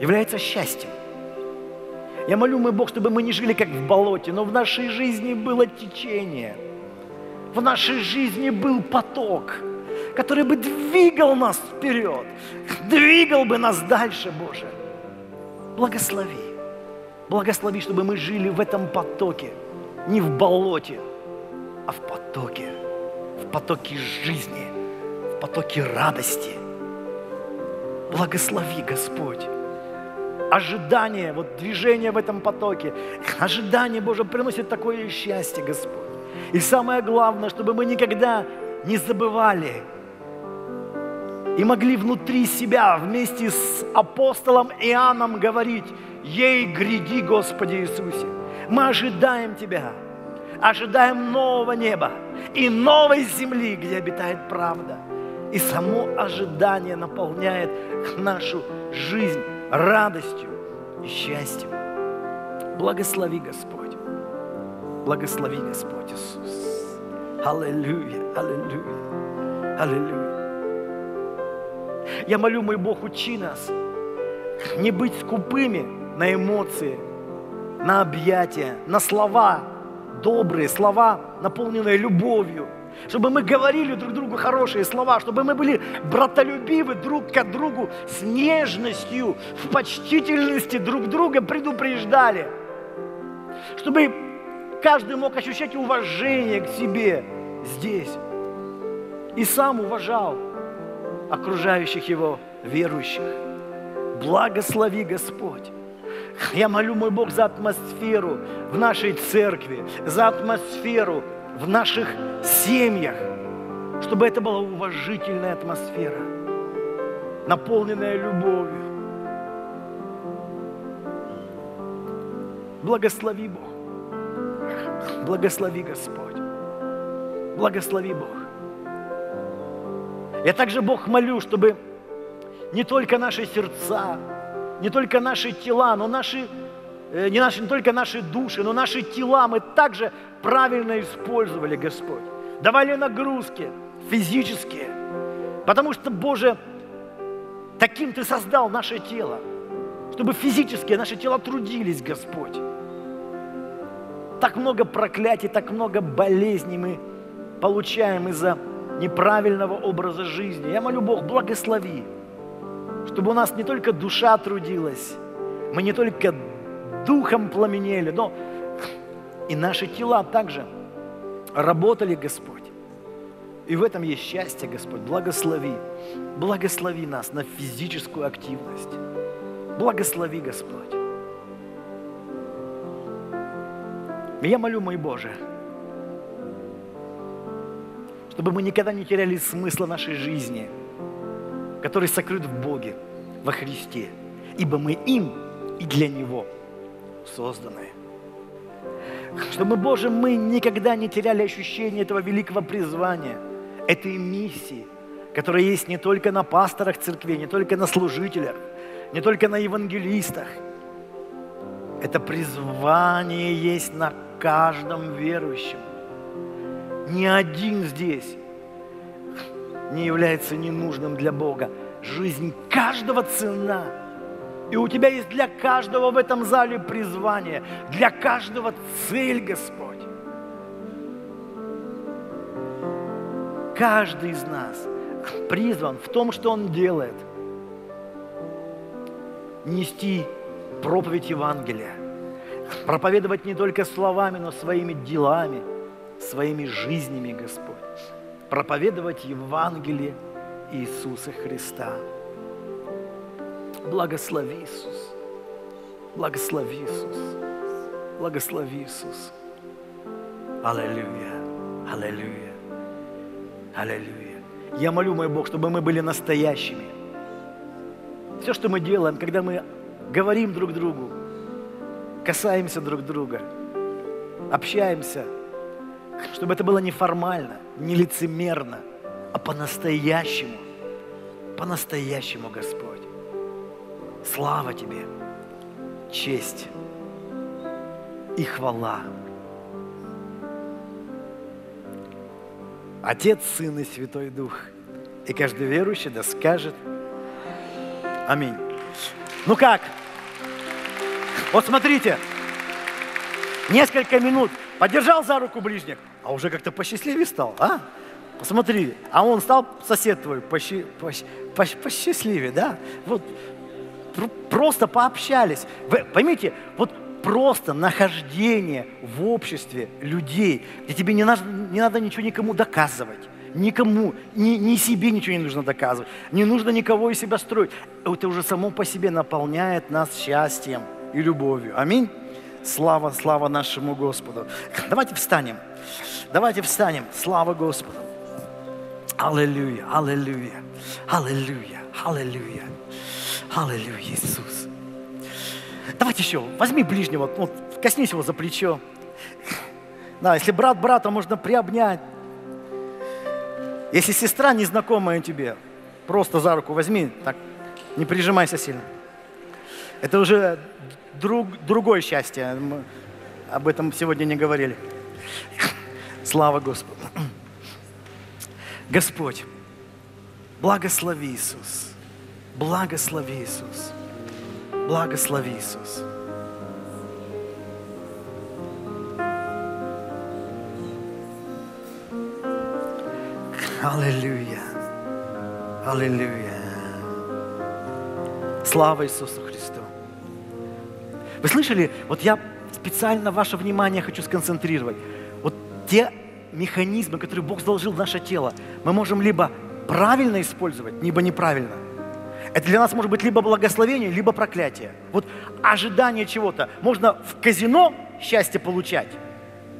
является счастьем. Я молю, мой Бог, чтобы мы не жили как в болоте, но в нашей жизни было течение. В нашей жизни был поток, который бы двигал нас вперед, двигал бы нас дальше, Боже. Благослови, благослови, чтобы мы жили в этом потоке, не в болоте, а в потоке, в потоке жизни, в потоке радости. Благослови, Господь. Ожидание, вот движение в этом потоке, ожидание, Боже, приносит такое счастье, Господь. И самое главное, чтобы мы никогда не забывали и могли внутри себя вместе с апостолом Иоанном говорить: «Ей гряди, Господи Иисусе». Мы ожидаем Тебя, ожидаем нового неба и новой земли, где обитает правда. И само ожидание наполняет нашу жизнь радостью и счастьем. Благослови, Господь. Благослови, Господь Иисус. Аллилуйя, аллилуйя, аллилуйя. Я молю, мой Бог, учи нас не быть скупыми на эмоции, на объятия, на слова, добрые слова, наполненные любовью. Чтобы мы говорили друг другу хорошие слова, чтобы мы были братолюбивы друг к другу, с нежностью, в почтительности друг друга предупреждали. Чтобы каждый мог ощущать уважение к себе здесь. И сам уважал окружающих его верующих. Благослови, Господь. Я молю, мой Бог, за атмосферу в нашей церкви, за атмосферу в наших семьях, чтобы это была уважительная атмосфера, наполненная любовью. Благослови, Бог. Благослови, Господь. Благослови, Бог. Я также, Бог, молю, чтобы не только наши сердца, не только наши тела, но наши Не, наши, не только наши души, но наши тела мы также правильно использовали, Господь. Давали нагрузки физические. Потому что, Боже, таким Ты создал наше тело. Чтобы физически наши тела трудились, Господь. Так много проклятий, так много болезней мы получаем из-за неправильного образа жизни. Я молю, Бог, благослови. Чтобы у нас не только душа трудилась, мы не только духом пламенели, но И наши тела также работали, Господь. И в этом есть счастье, Господь. Благослови. Благослови нас на физическую активность. Благослови, Господь. Я молю, мой Боже, чтобы мы никогда не теряли смысла нашей жизни, который сокрыт в Боге, во Христе, ибо мы им и для Него созданы. Чтобы, Боже, мы никогда не теряли ощущение этого великого призвания, этой миссии, которая есть не только на пасторах церкви, не только на служителях, не только на евангелистах. Это призвание есть на каждом верующем. Ни один здесь не является ненужным для Бога. Жизнь каждого ценна. И у Тебя есть для каждого в этом зале призвание, для каждого цель, Господь. Каждый из нас призван в том, что он делает, нести проповедь Евангелия, проповедовать не только словами, но своими делами, своими жизнями, Господь. Проповедовать Евангелие Иисуса Христа. Благослови, Иисус. Благослови, Иисус. Благослови, Иисус. Аллилуйя. Аллилуйя. Аллилуйя. Я молю, мой Бог, чтобы мы были настоящими. Все, что мы делаем, когда мы говорим друг другу, касаемся друг друга, общаемся, чтобы это было не формально, не лицемерно, а по-настоящему, по-настоящему, Господь. Слава Тебе, честь и хвала. Отец, Сын и Святой Дух. И каждый верующий да скажет аминь. Ну как? Вот смотрите, несколько минут подержал за руку ближних, а уже как-то посчастливее стал, а? Посмотри, а он стал, сосед твой, посчи, посчи, посчи, посчастливее, да? Вот просто пообщались. Вы поймите, вот просто нахождение в обществе людей, где тебе не надо, не надо ничего никому доказывать. Никому, ни, ни себе ничего не нужно доказывать. Не нужно никого из себя строить. Это уже само по себе наполняет нас счастьем и любовью. Аминь. Слава, слава нашему Господу. Давайте встанем. Давайте встанем. Слава Господу. Аллилуйя, аллилуйя, аллилуйя, аллилуйя, аллилуйя, Иисус. Давайте еще, возьми ближнего, вот, коснись его за плечо. Да, если брат брата, можно приобнять. Если сестра незнакомая тебе, просто за руку возьми, так, не прижимайся сильно. Это уже друг, другое счастье. Мы об этом сегодня не говорили. Слава Господу. Господь, благослови, Иисус. Благослови, Иисус. Благослови, Иисус. Аллилуйя. Аллилуйя. Слава Иисусу Христу. Вы слышали? Вот я специально ваше внимание хочу сконцентрировать. Вот те механизмы, которые Бог заложил в наше тело, мы можем либо правильно использовать, либо неправильно. Это для нас может быть либо благословение, либо проклятие. Вот ожидание чего-то. Можно в казино счастье получать,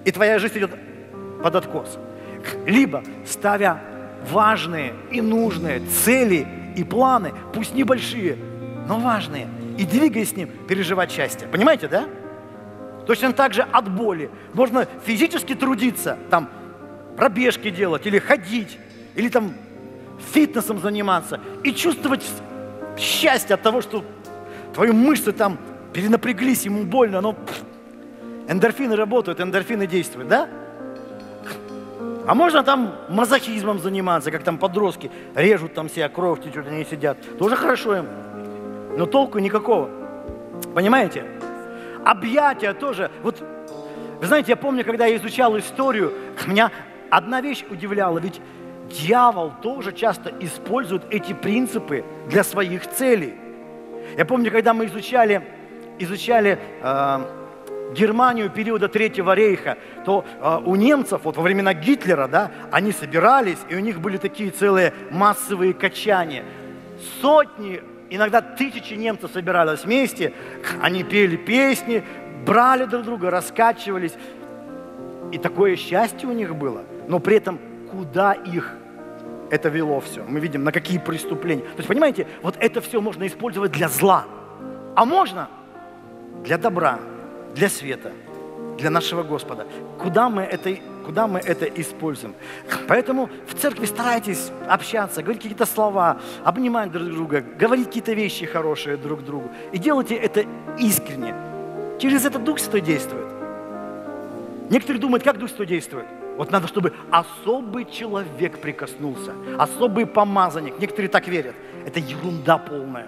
и твоя жизнь идет под откос. Либо, ставя важные и нужные цели и планы, пусть небольшие, но важные, и двигаясь с ним, переживать счастье. Понимаете, да? Точно так же от боли. Можно физически трудиться, там, пробежки делать, или ходить, или там фитнесом заниматься, и чувствовать счастье от того, что твои мышцы там перенапряглись, ему больно, но пфф, эндорфины работают, эндорфины действуют, да? А можно там мазохизмом заниматься, как там подростки режут там себя, кровь течет, они сидят. Тоже хорошо им, но толку никакого. Понимаете? Объятия тоже. Вот, вы знаете, я помню, когда я изучал историю, меня одна вещь удивляла, ведь дьявол тоже часто использует эти принципы для своих целей. Я помню, когда мы изучали, изучали э, Германию периода Третьего рейха, то э, у немцев, вот во времена Гитлера, да, они собирались, и у них были такие целые массовые качания. Сотни, иногда тысячи немцев собирались вместе, они пели песни, брали друг друга, раскачивались. И такое счастье у них было, но при этом куда их это вело все? Мы видим, на какие преступления. То есть, понимаете, вот это все можно использовать для зла, а можно для добра, для света, для нашего Господа. Куда мы это, куда мы это используем? Поэтому в церкви старайтесь общаться, говорить какие-то слова, обнимать друг друга, говорить какие-то вещи хорошие друг другу. И делайте это искренне. Через это Дух Святой действует. Некоторые думают, как Дух Святой действует. Вот надо, чтобы особый человек прикоснулся, особый помазанник. Некоторые так верят. Это ерунда полная.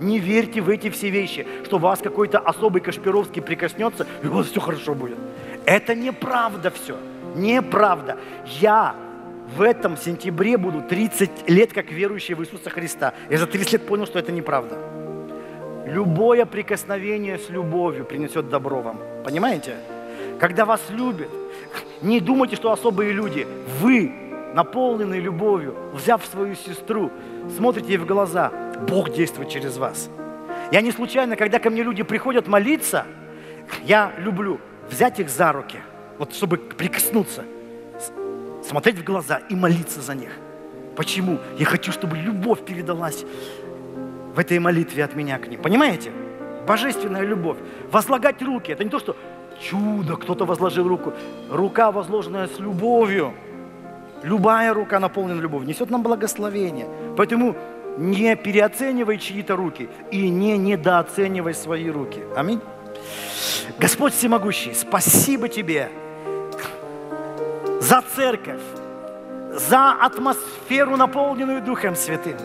Не верьте в эти все вещи, что вас какой-то особый Кашпировский прикоснется, и у вас все хорошо будет. Это неправда все. Неправда. Я в этом сентябре буду тридцать лет как верующий в Иисуса Христа. Я за тридцать лет понял, что это неправда. Любое прикосновение с любовью принесет добро вам. Понимаете? Когда вас любят, не думайте, что особые люди. Вы, наполненные любовью, взяв свою сестру, смотрите ей в глаза. Бог действует через вас. Я не случайно, когда ко мне люди приходят молиться, я люблю взять их за руки, вот чтобы прикоснуться, смотреть в глаза и молиться за них. Почему? Я хочу, чтобы любовь передалась в этой молитве от меня к ним. Понимаете? Божественная любовь. Возлагать руки. Это не то, что чудо, кто-то возложил руку. Рука, возложенная с любовью. Любая рука, наполненная любовью, несет нам благословение. Поэтому не переоценивай чьи-то руки и не недооценивай свои руки. Аминь. Господь Всемогущий, спасибо Тебе за церковь, за атмосферу, наполненную Духом Святым,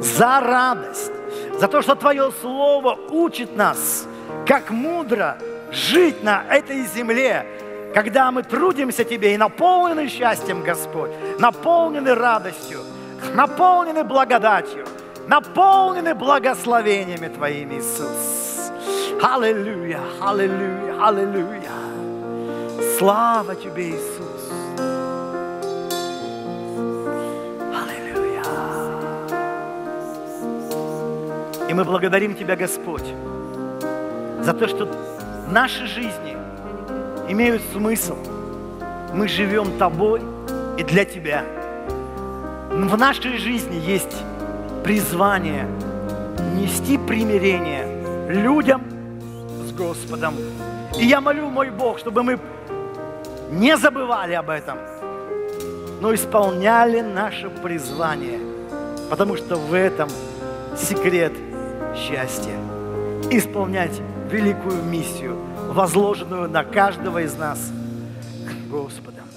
за радость, за то, что Твое Слово учит нас, как мудро жить на этой земле, когда мы трудимся Тебе и наполнены счастьем, Господь, наполнены радостью, наполнены благодатью, наполнены благословениями Твоими, Иисус. Аллилуйя, аллилуйя, аллилуйя. Слава Тебе, Иисус. Аллилуйя. И мы благодарим Тебя, Господь, за то, что наши жизни имеют смысл. Мы живем Тобой и для Тебя. В нашей жизни есть призвание нести примирение людям с Господом. И я молю, мой Бог, чтобы мы не забывали об этом, но исполняли наше призвание, потому что в этом секрет счастья. Исполнять великую миссию, возложенную на каждого из нас Господом.